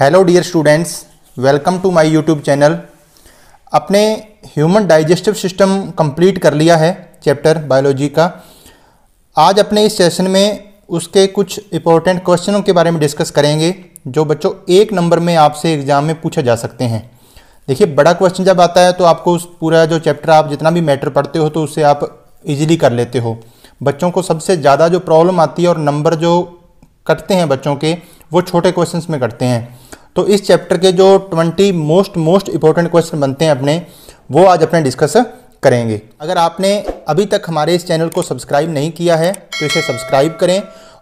Hello dear students, welcome to my YouTube channel. अपने human digestive system complete कर लिया है चैप्टर बायोलॉजी का। आज अपने इस सेशन में उसके कुछ इंपॉर्टेंट क्वेश्चनों के बारे में डिस्कस करेंगे जो बच्चों 1 नंबर में आपसे एग्ज़ाम में पूछे जा सकते हैं। देखिए, बड़ा क्वेश्चन जब आता है तो आपको उस पूरा जो चैप्टर आप जितना भी मैटर पढ़ते हो तो उससे आप ईजिली कर लेते हो। बच्चों को सबसे ज़्यादा जो प्रॉब्लम आती है और नंबर जो कटते हैं बच्चों के, वो छोटे क्वेश्चंस में कटते हैं। तो इस चैप्टर के जो 20 मोस्ट इंपॉर्टेंट क्वेश्चन बनते हैं अपने, वो आज अपने डिस्कस करेंगे। अगर आपने अभी तक हमारे इस चैनल को सब्सक्राइब नहीं किया है तो इसे सब्सक्राइब करें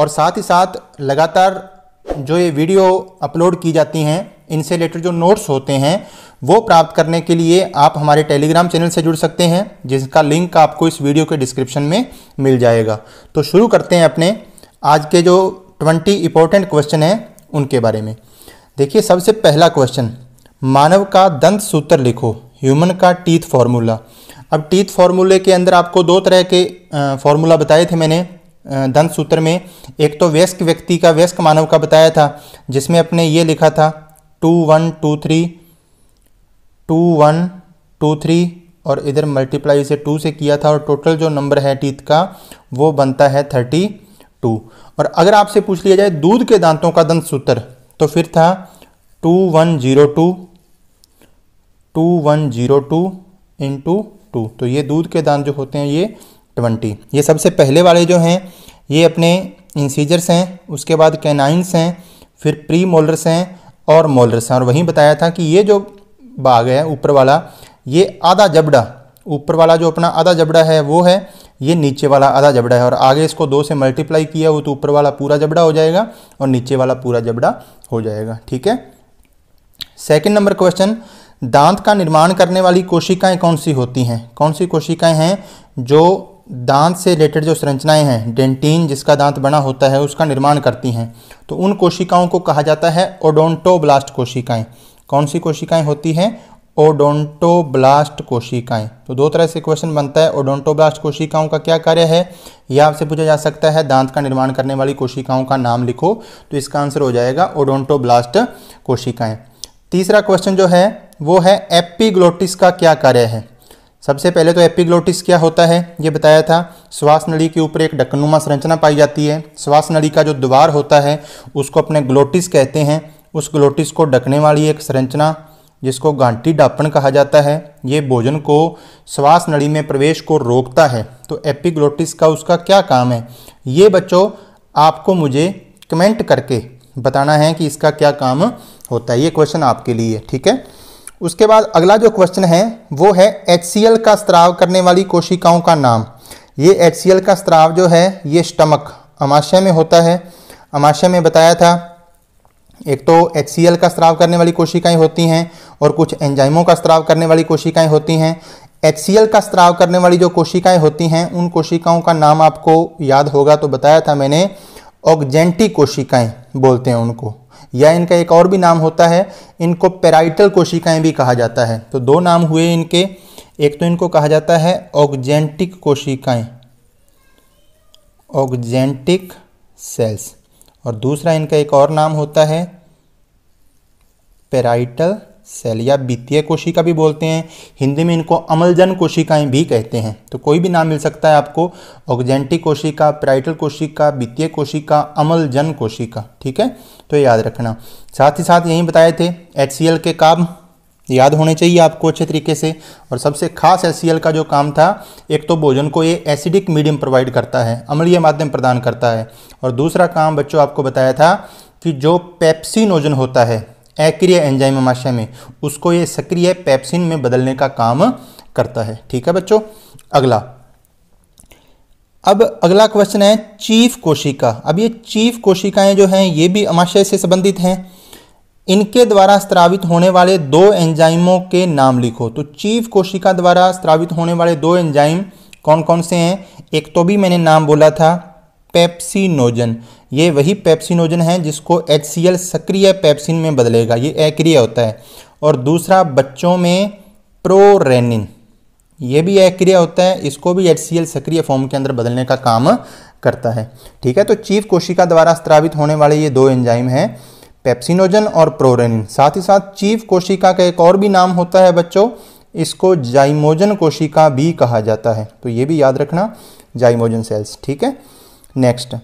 और साथ ही साथ लगातार जो ये वीडियो अपलोड की जाती हैं इनसे रिलेटेड जो नोट्स होते हैं वो प्राप्त करने के लिए आप हमारे टेलीग्राम चैनल से जुड़ सकते हैं, जिसका लिंक आपको इस वीडियो के डिस्क्रिप्शन में मिल जाएगा। तो शुरू करते हैं अपने आज के जो 20 इंपॉर्टेंट क्वेश्चन हैं उनके बारे में। देखिए, सबसे पहला क्वेश्चन, मानव का दंत सूत्र लिखो, ह्यूमन का टीथ फार्मूला। अब टीथ फार्मूले के अंदर आपको 2 तरह के फार्मूला बताए थे मैंने दंत सूत्र में। एक तो वयस्क व्यक्ति का, वयस्क मानव का बताया था, जिसमें अपने ये लिखा था 2 1 2 3 2 1 2 3 और इधर मल्टीप्लाई से 2 से किया था और टोटल जो नंबर है टीथ का वो बनता है 32। और अगर आपसे पूछ लिया जाए दूध के दांतों का दंत सूत्र तो फिर था 2102 2102 × 2। तो ये दूध के दांत जो होते हैं ये 20। ये सबसे पहले वाले जो हैं ये अपने इंसीजर्स हैं, उसके बाद कैनाइन्स हैं, फिर प्री मोलर्स हैं और मोलर्स हैं। और वहीं बताया था कि ये जो भाग है ऊपर वाला, ये आधा जबड़ा, ऊपर वाला जो अपना आधा जबड़ा है वो है, ये नीचे वाला आधा जबड़ा है। और आगे इसको 2 से मल्टीप्लाई किया हो तो ऊपर वाला पूरा जबड़ा हो जाएगा और नीचे वाला पूरा जबड़ा हो जाएगा। ठीक है। सेकंड नंबर क्वेश्चन, दांत का निर्माण करने वाली कोशिकाएं कौन सी होती हैं? कौन सी कोशिकाएं हैं जो दांत से रिलेटेड जो संरचनाएं हैं, डेंटिन जिसका दांत बना होता है उसका निर्माण करती हैं, तो उन कोशिकाओं को कहा जाता है ओडोंटोब्लास्ट कोशिकाएं। कौन सी कोशिकाएं होती हैं? ओडोंटोब्लास्ट कोशिकाएं। तो 2 तरह से क्वेश्चन बनता है, ओडोंटोब्लास्ट कोशिकाओं का क्या कार्य है, यह आपसे पूछा जा सकता है। दांत का निर्माण करने वाली कोशिकाओं का नाम लिखो, तो इसका आंसर हो जाएगा ओडोंटोब्लास्ट कोशिकाएं। तीसरा क्वेश्चन जो है वो है एपिग्लोटिस का क्या कार्य है। सबसे पहले तो एपिग्लोटिस क्या होता है ये बताया था। श्वास नली के ऊपर एक ढक्कनुमा संरचना पाई जाती है। श्वास नली का जो द्वार होता है उसको अपने ग्लोटिस कहते हैं। उस ग्लोटिस को ढकने वाली एक संरचना जिसको गांठी डापण कहा जाता है, ये भोजन को श्वास नली में प्रवेश को रोकता है। तो एपिग्लोटिस का उसका क्या काम है, ये बच्चों आपको मुझे कमेंट करके बताना है कि इसका क्या काम होता है। ये क्वेश्चन आपके लिए, ठीक है। उसके बाद अगला जो क्वेश्चन है वो है HCl का स्राव करने वाली कोशिकाओं का नाम। ये HCl का स्राव जो है ये स्टमक, अमाशय में होता है। अमाशय में बताया था एक तो HCl का स्राव करने वाली कोशिकाएं होती हैं और कुछ एंजाइमों का स्राव करने वाली कोशिकाएं होती हैं। HCl का स्राव करने वाली जो कोशिकाएं होती हैं उन कोशिकाओं का नाम आपको याद होगा, तो बताया था मैंने ऑक्जेंटी कोशिकाएं बोलते हैं उनको, या इनका एक और भी नाम होता है, इनको पेराइटल कोशिकाएं भी कहा जाता है। तो 2 नाम हुए इनके, एक तो इनको कहा जाता है ऑक्जेंटिक कोशिकाएं, ऑक्जेंटिक सेल्स, और दूसरा इनका एक और नाम होता है पेराइटल सेल या बीतीय कोशिका भी बोलते हैं। हिंदी में इनको अम्लजन कोशिकाएं भी कहते हैं। तो कोई भी नाम मिल सकता है आपको, ऑक्जेंटिक कोशिका, पेराइटल कोशिका, बीतीय कोशिका, अम्लजन कोशिका, ठीक है। तो याद रखना। साथ ही साथ यही बताए थे HCl के काम याद होने चाहिए आपको अच्छे तरीके से। और सबसे खास HCl का जो काम था, एक तो भोजन को ये एसिडिक मीडियम प्रोवाइड करता है, अम्लीय माध्यम प्रदान करता है, और दूसरा काम बच्चों आपको बताया था कि जो पेप्सिनोजन होता है अक्रिय एंजाइम अमाशय में, उसको ये सक्रिय पेप्सिन में बदलने का काम करता है। ठीक है बच्चों। अगला क्वेश्चन है चीफ कोशिका। अब ये चीफ कोशिकाएं जो हैं ये भी अमाशय से संबंधित हैं। इनके द्वारा स्रावित होने वाले 2 एंजाइमों के नाम लिखो। तो चीफ कोशिका द्वारा स्रावित होने वाले 2 एंजाइम कौन कौन से हैं? एक तो भी मैंने नाम बोला था पेप्सिनोजन, ये वही पेप्सिनोजन है जिसको HCl सक्रिय पेप्सिन में बदलेगा, ये अक्रिय होता है। और दूसरा बच्चों में प्रोरेनिन, ये भी अक्रिय होता है, इसको भी HCl सक्रिय फॉर्म के अंदर बदलने का काम करता है। ठीक है। तो चीफ कोशिका द्वारा स्रावित होने वाले ये 2 एंजाइम हैं पेप्सिनोजन और प्रोरेनिन। साथ ही साथ चीफ कोशिका का एक और भी नाम होता है बच्चों, इसको जाइमोजन कोशिका भी कहा जाता है, तो ये भी याद रखना, जाइमोजन सेल्स। ठीक है, नेक्स्ट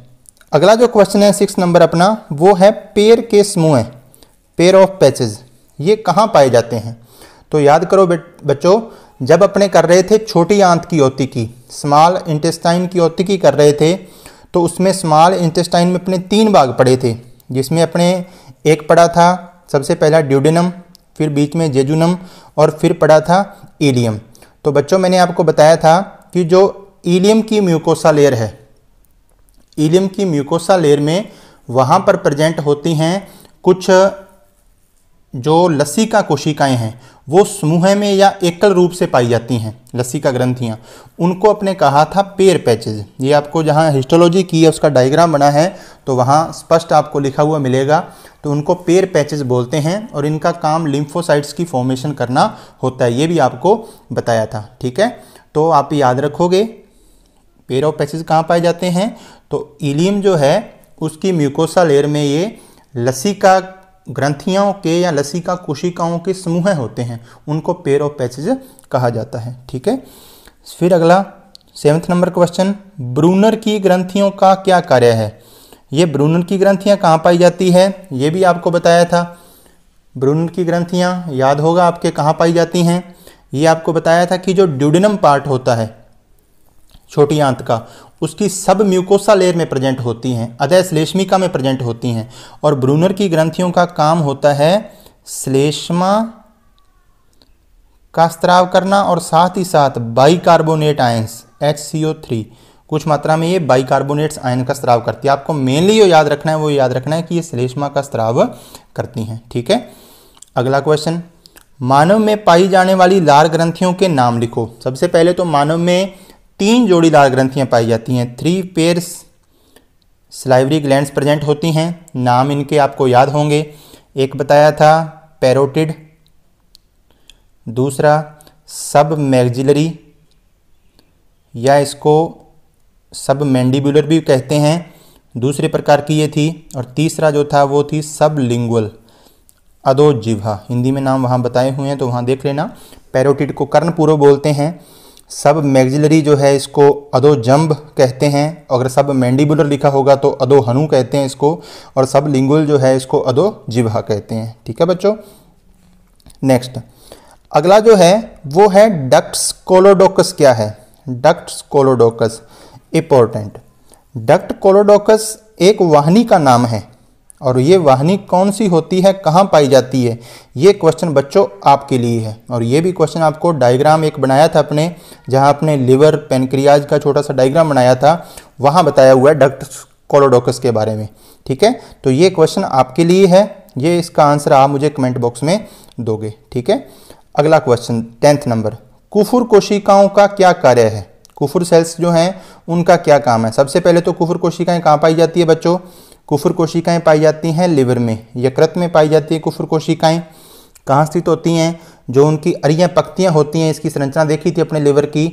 अगला जो क्वेश्चन है 6 नंबर अपना, वो है पेयर के समूह, पेयर ऑफ पैचेज, ये कहाँ पाए जाते हैं। तो याद करो बच्चों, जब अपने कर रहे थे छोटी आंत की ओतिकी, स्मॉल इंटेस्टाइन की ओतिकी कर रहे थे, तो उसमें स्मॉल इंटेस्टाइन में अपने 3 भाग पड़े थे, जिसमें अपने एक पड़ा था सबसे पहला ड्यूडेनम, फिर बीच में जेजुनम और फिर पड़ा था इलियम। तो बच्चों मैंने आपको बताया था कि जो इलियम की म्यूकोसा लेयर है, इलियम की म्यूकोसा लेयर में वहाँ पर प्रेजेंट होती हैं कुछ जो लसीका कोशिकाएं हैं, वो समूह में या एकल रूप से पाई जाती हैं, लसीका ग्रंथियाँ, उनको अपने कहा था पेयर पैचेज। ये आपको जहाँ हिस्टोलॉजी की है उसका डायग्राम बना है तो वहाँ स्पष्ट आपको लिखा हुआ मिलेगा, तो उनको पेयर पैचेज बोलते हैं और इनका काम लिम्फोसाइट्स की फॉर्मेशन करना होता है, ये भी आपको बताया था। ठीक है, तो आप याद रखोगे पेयर ऑफ पैचेज कहाँ पाए जाते हैं, तो इलियम जो है उसकी म्यूकोसा लेयर में ये लसीका ग्रंथियों के या लसीका कोशिकाओं के समूह होते हैं, उनको पेयर ऑफ पैचेज कहा जाता है। ठीक है, फिर अगला 7 नंबर क्वेश्चन, ब्रूनर की ग्रंथियों का क्या कार्य है। ये ब्रूनर की ग्रंथियाँ कहाँ पाई जाती है, ये भी आपको बताया था। ब्रूनर की ग्रंथियाँ याद होगा आपके कहाँ पाई जाती हैं, ये आपको बताया था कि जो ड्यूडेनम पार्ट होता है छोटी आंत का, उसकी सब म्यूकोसा लेयर में प्रेजेंट होती हैं, अतः श्लेष्मिका में प्रेजेंट होती हैं, और ब्रूनर की ग्रंथियों का काम होता है श्लेष्मा का स्त्राव करना और साथ ही साथ बाइकार्बोनेट आयंस HCO3 कुछ मात्रा में ये बाइकार्बोनेट्स आयन का स्त्राव करती है। आपको मेनली जो याद रखना है वो याद रखना है कि ये श्लेष्मा का स्त्राव करती हैं। ठीक है, अगला क्वेश्चन, मानव में पाई जाने वाली लार ग्रंथियों के नाम लिखो। सबसे पहले तो मानव में 3 जोड़ी लार ग्रंथियाँ पाई जाती हैं, 3 पेयर्स स्लाइवरी ग्लैंड्स प्रेजेंट होती हैं, नाम इनके आपको याद होंगे। एक बताया था पैरोटिड, दूसरा सब मैक्सिलरी या इसको सब मैंडिबुलर भी कहते हैं, दूसरे प्रकार की ये थी, और तीसरा जो था वो थी सब लिंगुअल अधोजिह्वा, हिंदी में नाम वहाँ बताए हुए हैं तो वहाँ देख लेना। पैरोटिड को कर्णपूरक बोलते हैं, सब मैक्सिलरी जो है इसको अधोजंब कहते हैं, अगर सब मैंडिबुलर लिखा होगा तो अधोहनु कहते हैं इसको, और सब लिंगुअल जो है इसको अधोजिह्वा कहते हैं। ठीक है बच्चों, नेक्स्ट अगला जो है वो है डक्ट्स कोलोडोकस क्या है। Ductus choledochus important, duct choledochus एक वाहिनी का नाम है, और ये वाहिनी कौन सी होती है, कहाँ पाई जाती है, ये क्वेश्चन बच्चों आपके लिए है। और ये भी क्वेश्चन आपको डायग्राम एक बनाया था अपने, जहाँ आपने लिवर पेनक्रियाज का छोटा सा डायग्राम बनाया था, वहाँ बताया हुआ है डक्ट्स कोलोडोकस के बारे में। ठीक है, तो ये क्वेश्चन आपके लिए है, ये इसका आंसर आप मुझे कमेंट बॉक्स में दोगे। ठीक है, अगला क्वेश्चन 10 नंबर, कुफुर कोशिकाओं का क्या कार्य है। कुफुर सेल्स जो हैं उनका क्या काम है। सबसे पहले तो कुफुर कोशिकाएँ कहाँ पाई जाती है बच्चों, कुफुर कोशिकाएँ पाई जाती हैं लिवर में, यकृत में पाई जाती है कुफुर कोशिकाएँ। कहाँ स्थित होती हैं, जो उनकी अरियाँ पक्तियाँ होती हैं, इसकी संरचना देखी थी अपने लिवर की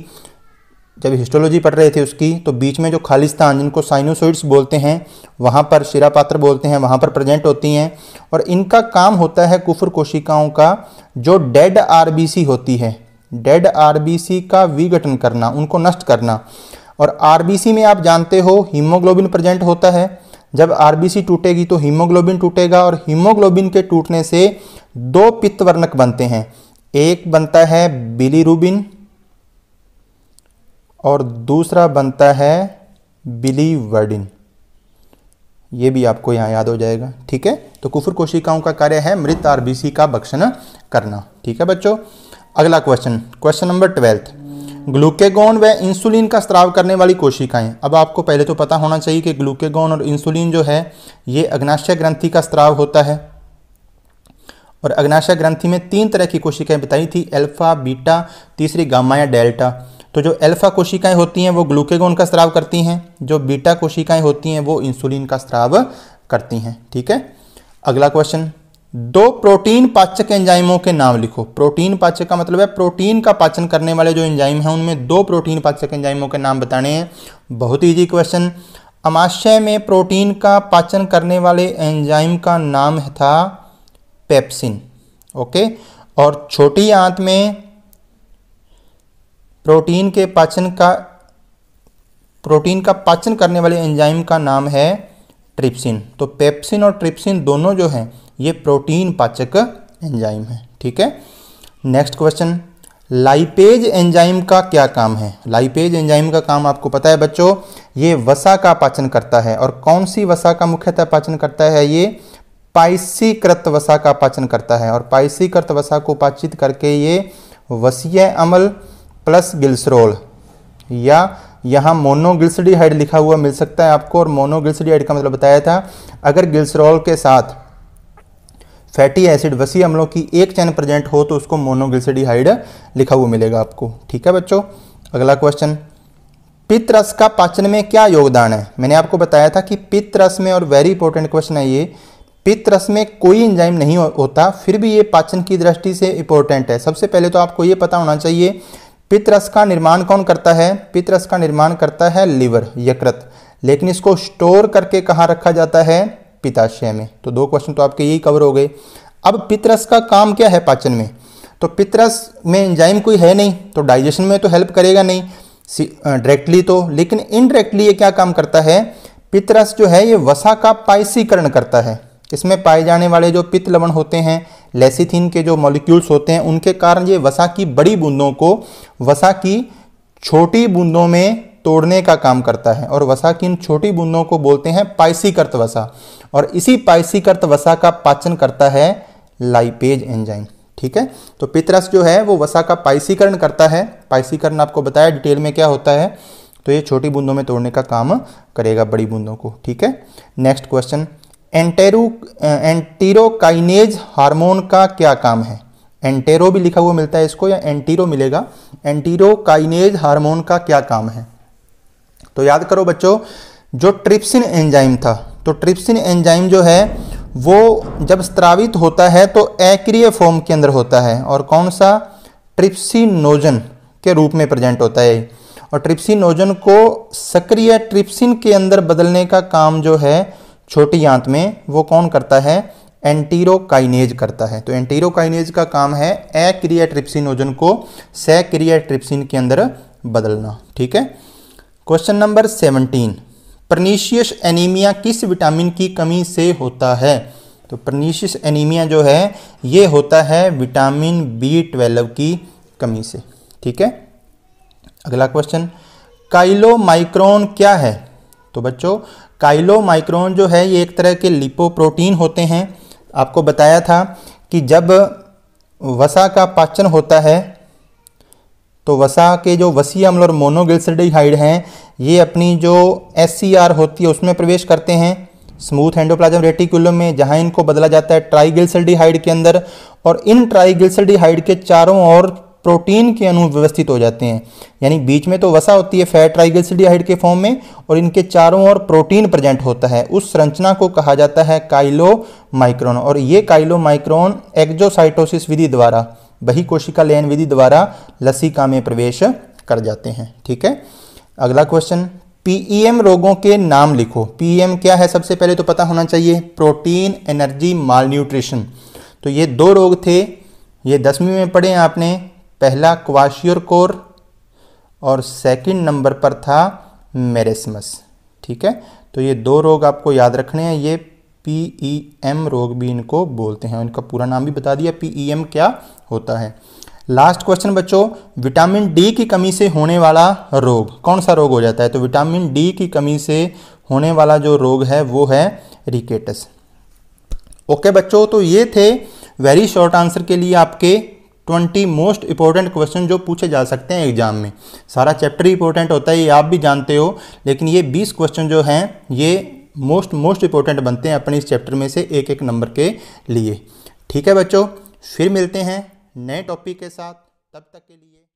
जब हिस्टोलॉजी पढ़ रहे थे उसकी, तो बीच में जो खाली स्थान जिनको साइनोसॉइड्स बोलते हैं, वहाँ पर शिरापात्र बोलते हैं, वहाँ पर प्रेजेंट होती हैं, और इनका काम होता है कुफुर कोशिकाओं का जो डेड RBC होती है, डेड RBC का विघटन करना, उनको नष्ट करना। और RBC में आप जानते हो हीमोग्लोबिन प्रेजेंट होता है, जब RBC टूटेगी तो हीमोग्लोबिन टूटेगा, और हीमोग्लोबिन के टूटने से 2 पित्तवर्णक बनते हैं, एक बनता है बिलीरुबिन और दूसरा बनता है बिलीवर्डिन, ये भी आपको यहाँ याद हो जाएगा। ठीक है, तो कुफुर कोशिकाओं का कार्य है मृत RBC का भक्षण करना। ठीक है बच्चों, अगला क्वेश्चन, क्वेश्चन नंबर 12, ग्लूकेगॉन व इंसुलिन का स्त्राव करने वाली कोशिकाएं। अब आपको पहले तो पता होना चाहिए कि ग्लूकेगॉन और इंसुलिन जो है ये अग्नाशय ग्रंथि का स्त्राव होता है, और अग्नाशय ग्रंथि में 3 तरह की कोशिकाएं बताई थी, अल्फा, बीटा, तीसरी गामा या डेल्टा। तो जो अल्फा कोशिकाएं होती हैं वो ग्लूकेगॉन का स्त्राव करती हैं, जो बीटा कोशिकाएँ होती हैं वो इंसुलिन का स्त्राव करती हैं। ठीक है, अगला क्वेश्चन, 2 प्रोटीन पाचक एंजाइमों के नाम लिखो। प्रोटीन पाचक का मतलब है प्रोटीन का पाचन करने वाले जो एंजाइम हैं, उनमें 2 प्रोटीन पाचक एंजाइमों के नाम बताने हैं। बहुत इजी क्वेश्चन, आमाशय में प्रोटीन का पाचन करने वाले एंजाइम का नाम था पेप्सिन। ओके, और छोटी आंत में प्रोटीन का पाचन करने वाले एंजाइम का नाम है ट्रिप्सिन। तो पेप्सिन और ट्रिप्सिन दोनों जो हैं ये प्रोटीन पाचक एंजाइम है। ठीक है, नेक्स्ट क्वेश्चन, लाइपेज एंजाइम का क्या काम है? लाइपेज एंजाइम का काम आपको पता है बच्चों, ये वसा का पाचन करता है। और कौन सी वसा का मुख्यतः पाचन करता है? ये पायसीकृत वसा का पाचन करता है। और पायसीकृत वसा को पाचित करके ये वसीय अम्ल प्लस ग्लिसरॉल या यहाँ मोनोग्लिसरीहाइड लिखा हुआ मिल सकता है आपको। और मोनोग्लिसरीहाइड का मतलब बताया था, अगर ग्लिसरॉल के साथ फैटी एसिड वसीय अम्लों की एक चैन प्रेजेंट हो तो उसको मोनोग्लिसरीहाइड लिखा हुआ मिलेगा आपको। ठीक है बच्चों, अगला क्वेश्चन, पित्त रस का पाचन में क्या योगदान है? मैंने आपको बताया था कि पित्त रस में, और वेरी इंपॉर्टेंट क्वेश्चन है ये, पित्त रस में कोई एंजाइम नहीं होता, फिर भी ये पाचन की दृष्टि से इंपॉर्टेंट है। सबसे पहले तो आपको ये पता होना चाहिए पित्त रस का निर्माण कौन करता है? पित्त रस का निर्माण करता है लीवर, यकृत, लेकिन इसको स्टोर करके कहाँ रखा जाता है? पित्ताशय में। तो दो क्वेश्चन तो आपके यही कवर हो गए। अब पित्त रस का काम क्या है पाचन में? तो पित्त रस में एंजाइम कोई है नहीं तो डाइजेशन में तो हेल्प करेगा नहीं डायरेक्टली तो, लेकिन इनडायरेक्टली ये क्या काम करता है? पित्त रस जो है ये वसा का पायसीकरण करता है। इसमें पाए जाने वाले जो पित्त लवण होते हैं, लेसिथिन के जो मॉलिक्यूल्स होते हैं, उनके कारण ये वसा की बड़ी बूंदों को वसा की छोटी बूंदों में तोड़ने का काम करता है। और वसा की इन छोटी बूंदों को बोलते हैं पायसीकृत वसा। और इसी पायसीकृत वसा का पाचन करता है लाइपेज एंजाइम। ठीक है, तो पित्त रस जो है वो वसा का पायसीकरण करता है। पायसीकरण आपको बताया डिटेल में क्या होता है, तो ये छोटी बूंदों में तोड़ने का काम करेगा बड़ी बूंदों को। ठीक है, नेक्स्ट क्वेश्चन, एंटेरोकाइनेज हार्मोन का क्या काम है? एंटेरो भी लिखा हुआ मिलता है इसको, या एंटीरो मिलेगा। एंटेरोकाइनेज हार्मोन का क्या काम है? तो याद करो बच्चों, जो ट्रिप्सिन एंजाइम था, तो ट्रिप्सिन एंजाइम जो है वो जब स्त्रावित होता है तो एक्रिय फॉर्म के अंदर होता है। और कौन सा? ट्रिप्सिनोजन के रूप में प्रेजेंट होता है। और ट्रिप्सिनोजन को सक्रिय ट्रिप्सिन के अंदर बदलने का काम जो है छोटी आंत में, वो कौन करता है? एंटीरोकाइनेज करता है। तो एंटीरोकाइनेज का काम है अक्रिय ट्रिप्सिनोजन को सक्रिय ट्रिप्सिन के अंदर बदलना। ठीक है, क्वेश्चन नंबर 17, पर्नीशियस एनीमिया किस विटामिन की कमी से होता है? तो पर्नीशियस एनीमिया जो है ये होता है विटामिन B12 की कमी से। ठीक है, अगला क्वेश्चन, काइलोमाइक्रोन क्या है? तो बच्चों काइलोमाइक्रोन जो है ये एक तरह के लिपोप्रोटीन होते हैं। आपको बताया था कि जब वसा का पाचन होता है तो वसा के जो वसीय अम्ल और मोनोग्लिसरीहाइड हैं ये अपनी जो SCR होती है उसमें प्रवेश करते हैं, स्मूथ एंडोप्लाज्म रेटिकुलम में, जहाँ इनको बदला जाता है ट्राइग्लिसरीहाइड के अंदर। और इन ट्राइग्लिसरीहाइड के चारों ओर प्रोटीन के अणु व्यवस्थित हो जाते हैं, यानी बीच में तो वसा होती है फैट ट्राइग्लिसरीहाइड के फॉर्म में, और इनके चारों ओर प्रोटीन प्रेजेंट होता है। उस संरचना को कहा जाता है काइलोमाइक्रोन। और ये काइलोमाइक्रोन एक्जोसाइटोसिस विधि द्वारा, बही कोशिका लयन विधि द्वारा लसिका में प्रवेश कर जाते हैं। ठीक है, अगला क्वेश्चन, PEM रोगों के नाम लिखो। PEM क्या है सबसे पहले तो पता होना चाहिए, प्रोटीन एनर्जी मालन्यूट्रिशन। तो ये दो रोग थे, ये 10वीं में पढ़े हैं आपने, पहला क्वाशियोरकोर और सेकंड नंबर पर था मेरेस्मस। ठीक है, तो ये दो रोग आपको याद रखने हैं, ये PEM रोग भी इनको बोलते हैं। इनका पूरा नाम भी बता दिया, PEM क्या होता है। लास्ट क्वेश्चन बच्चों, विटामिन D की कमी से होने वाला रोग कौन सा रोग हो जाता है? तो विटामिन D की कमी से होने वाला जो रोग है वो है रिकेटस। ओके बच्चों, तो ये थे वेरी शॉर्ट आंसर के लिए आपके 20 मोस्ट इंपॉर्टेंट क्वेश्चन जो पूछे जा सकते हैं एग्जाम में। सारा चैप्टर ही इंपॉर्टेंट होता है, ये आप भी जानते हो, लेकिन ये 20 क्वेश्चन जो हैं ये मोस्ट इंपॉर्टेंट बनते हैं अपने इस चैप्टर में से एक एक नंबर के लिए। ठीक है बच्चों, फिर मिलते हैं नए टॉपिक के साथ, तब तक के लिए।